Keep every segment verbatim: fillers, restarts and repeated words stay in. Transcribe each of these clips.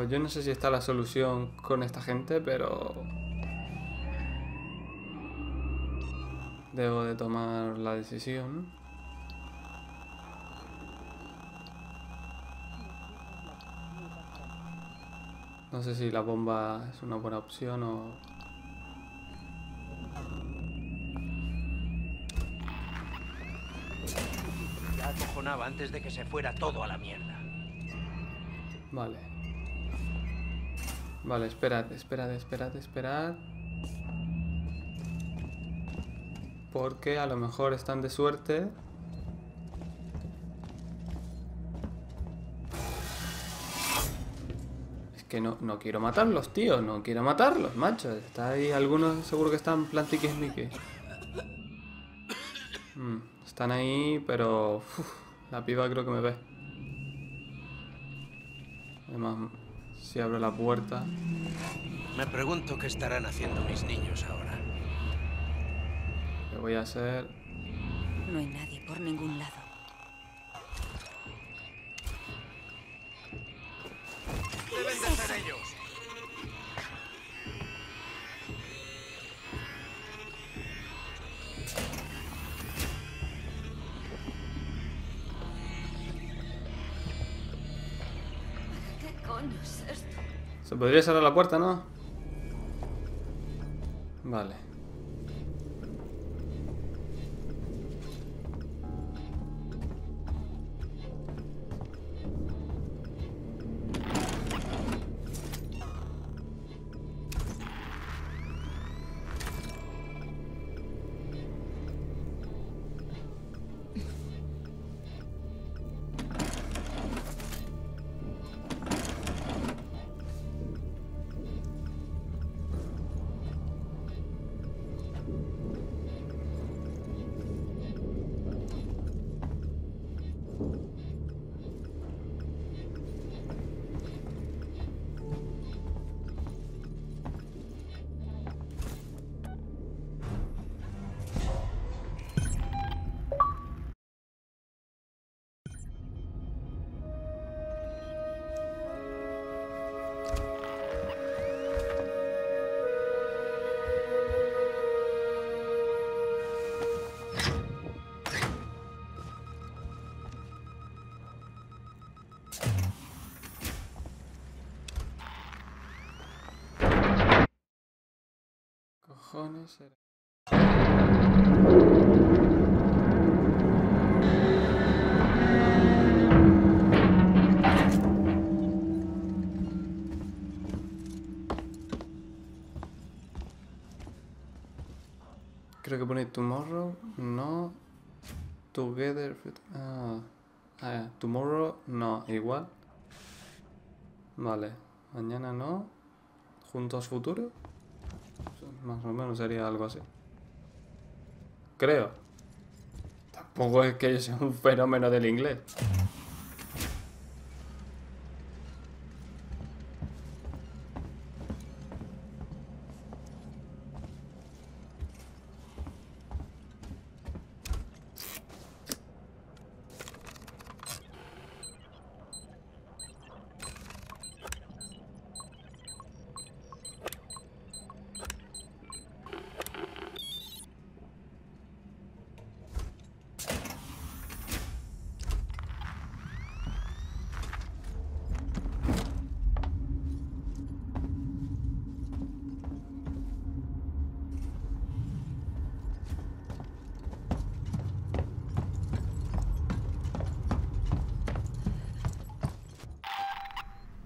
Pues yo no sé si está la solución con esta gente, pero... debo de tomar la decisión. No sé si la bomba es una buena opción o... Ya acojonaba antes de que se fuera todo a la mierda. Vale. Vale, esperad, esperad, esperad, esperad. Porque a lo mejor están de suerte. Es que no, no quiero matarlos, tío. No quiero matarlos, macho. Está ahí algunos, seguro que están plantiquismiqui. Mm, están ahí, pero... Uf, la piba creo que me ve. Además, si abro la puerta... Me pregunto qué estarán haciendo mis niños ahora. ¿Qué voy a hacer? No hay nadie por ningún lado. ¡Deben de ser ellos! ¿Qué coño es esto? Se podría cerrar la puerta, ¿no? Vale. Creo que pone tomorrow, no. Together, ah, ah, tomorrow, no, igual. Vale, mañana no. Juntos futuro. Más o menos sería algo así. Creo. Tampoco es que yo sea un fenómeno del inglés.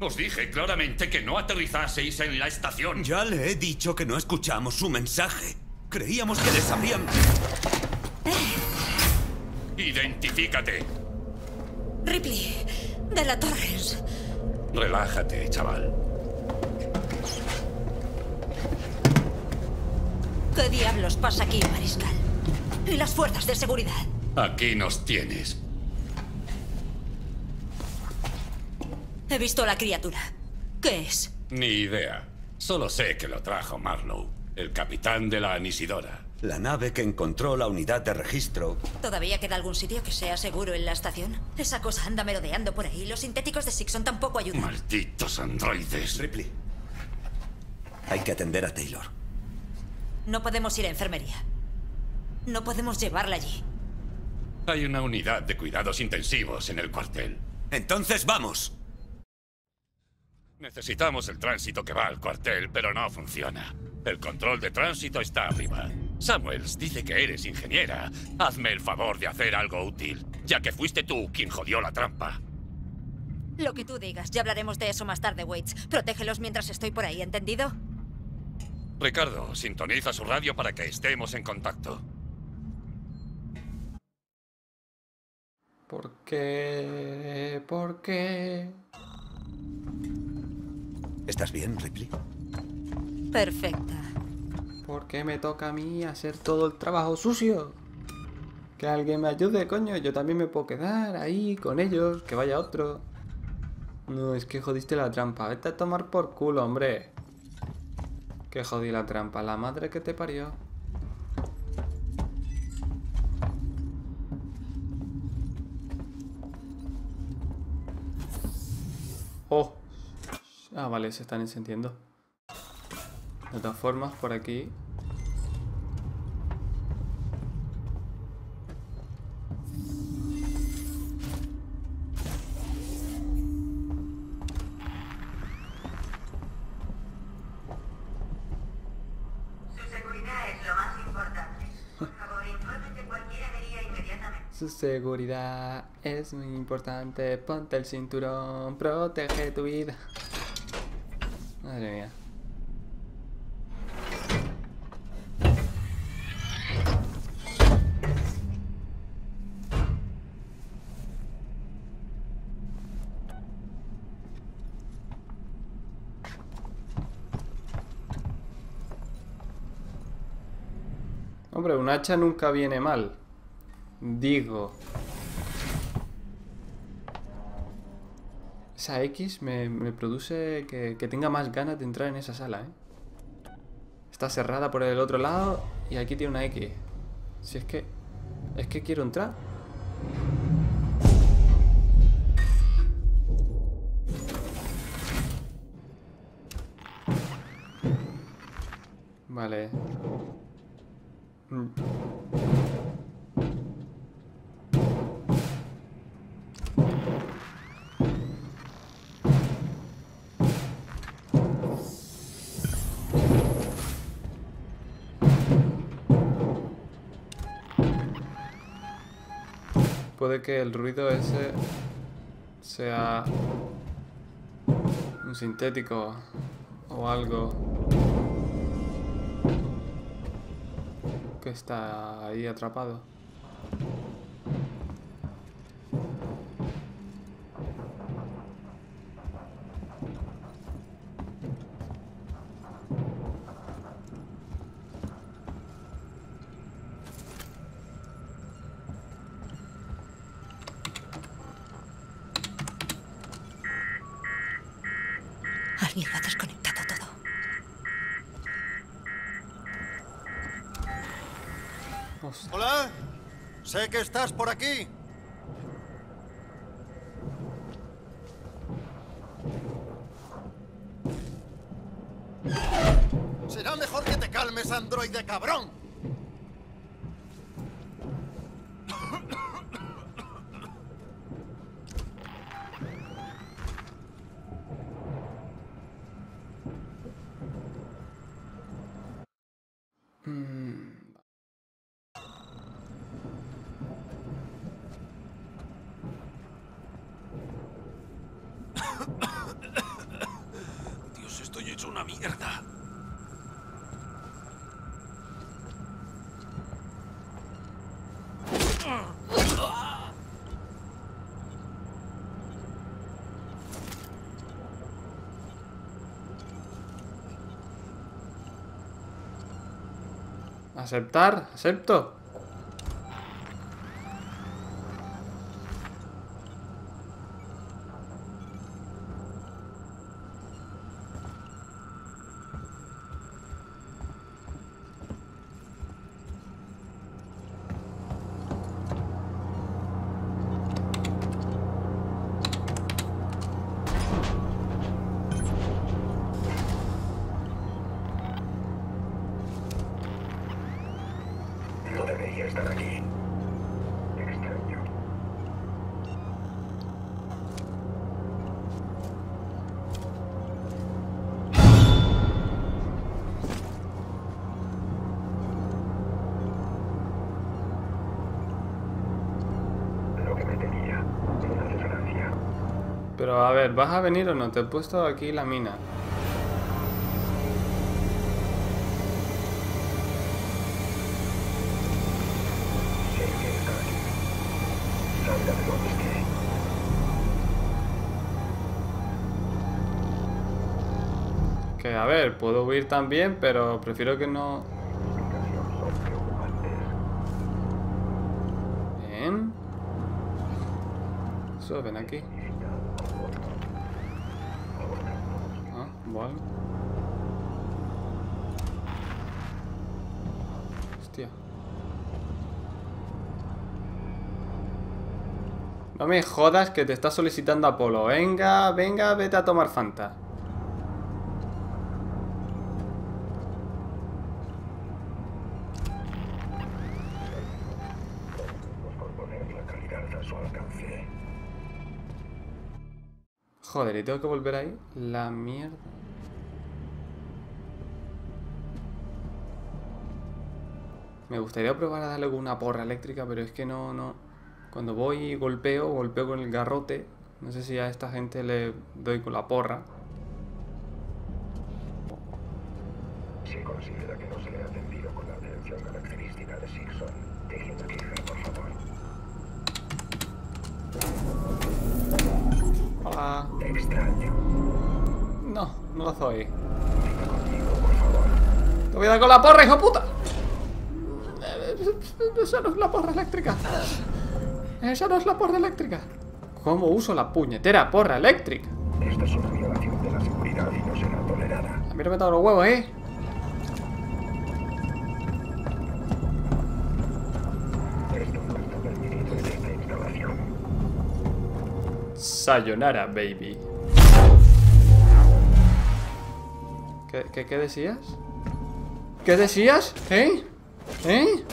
Os dije claramente que no aterrizaseis en la estación. Ya le he dicho que no escuchamos su mensaje. Creíamos que les habrían... Eh. Identifícate. Ripley, de la Torres. Relájate, chaval. ¿Qué diablos pasa aquí, Mariscal? ¿Y las fuerzas de seguridad? Aquí nos tienes. He visto a la criatura. ¿Qué es? Ni idea. Solo sé que lo trajo Marlowe, el capitán de la Anisidora. La nave que encontró la unidad de registro. ¿Todavía queda algún sitio que sea seguro en la estación? Esa cosa anda merodeando por ahí. Los sintéticos de Sixon tampoco ayudan. ¡Malditos androides! Ripley, hay que atender a Taylor. No podemos ir a enfermería. No podemos llevarla allí. Hay una unidad de cuidados intensivos en el cuartel. ¡Entonces vamos! Necesitamos el tránsito que va al cuartel, pero no funciona. El control de tránsito está arriba. Samuels dice que eres ingeniera. Hazme el favor de hacer algo útil, ya que fuiste tú quien jodió la trampa. Lo que tú digas, ya hablaremos de eso más tarde, Waits. Protégelos mientras estoy por ahí, ¿entendido? Ricardo, sintoniza su radio para que estemos en contacto. ¿Por qué? ¿Por qué? ¿Estás bien, Ripley? Perfecta. ¿Por qué me toca a mí hacer todo el trabajo sucio? Que alguien me ayude, coño. Yo también me puedo quedar ahí con ellos. Que vaya otro. No, es que jodiste la trampa. Vete a tomar por culo, hombre. Que jodí la trampa. La madre que te parió. Oh. Ah, vale, se están encendiendo. De todas formas, por aquí. Su seguridad es lo más importante. Por favor, infórmese cualquier avería inmediatamente. Su seguridad es muy importante. Ponte el cinturón, protege tu vida. Madre mía. Hombre, un hacha nunca viene mal. Digo. Esa X me, me produce que, que tenga más ganas de entrar en esa sala, ¿eh? Está cerrada por el otro lado y aquí tiene una X. Si es que... Es que quiero entrar. Vale. Mm. Puede que el ruido ese sea un sintético o algo que está ahí atrapado. Alguien lo ha desconectado todo. Hostia. Hola, sé que estás por aquí. Será mejor que te calmes, androide cabrón. Mierda. Aceptar, acepto. Pero a ver, ¿vas a venir o no? Te he puesto aquí la mina. Que a ver, puedo huir también, pero prefiero que no... Bien. Eso, ven aquí. Vale. Hostia. No me jodas que te está solicitando Apolo. Venga, venga, vete a tomar Fanta. Joder, ¿y tengo que volver ahí? La mierda. Me gustaría probar a darle alguna porra eléctrica, pero es que no, no. Cuando voy y golpeo, golpeo con el garrote. No sé si a esta gente le doy con la porra. Se considera que no se le ha atendido con la atención característica de Sixon. Déjenme aquí, por favor. Hola. Te extraño. No, no lo soy. Venga conmigo, por favor. Te voy a dar con la porra, hijo puta. Esa no es la porra eléctrica. Esa no es la porra eléctrica. ¿Cómo uso la puñetera porra eléctrica? Esta es una violación de la seguridad y no será tolerada. A mí no me tocan los huevos, ¿eh? Esto no está permitido en esta instalación. Sayonara, baby. ¿Qué, qué, qué decías? ¿Qué decías? ¿Eh? ¿Eh?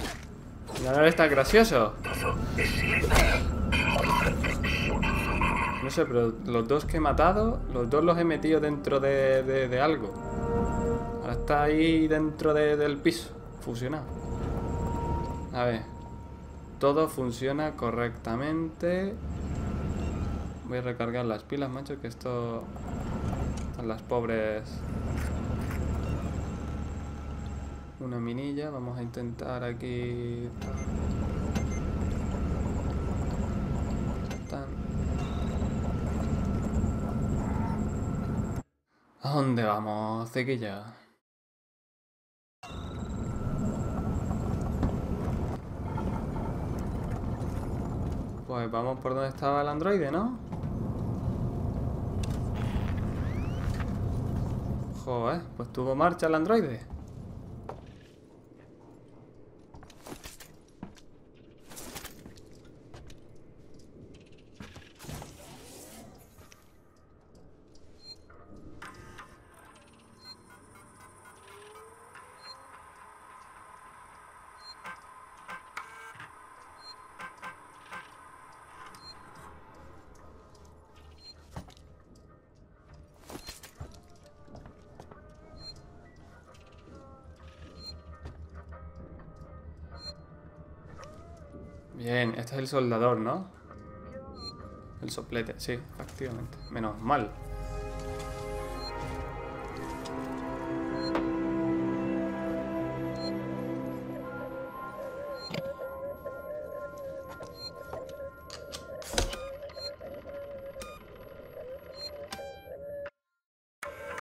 Ya no eres tan gracioso. No sé, pero los dos que he matado, los dos los he metido dentro de, de, de algo. Ahora está ahí dentro de, del piso, fusionado. A ver. Todo funciona correctamente. Voy a recargar las pilas, macho, que esto... Son las pobres... Una minilla, vamos a intentar aquí. Tan. ¿A dónde vamos, cequilla? Pues vamos por donde estaba el androide, ¿no? Joder, pues tuvo marcha el androide. Bien, este es el soldador, ¿no? El soplete, sí, efectivamente. Menos mal.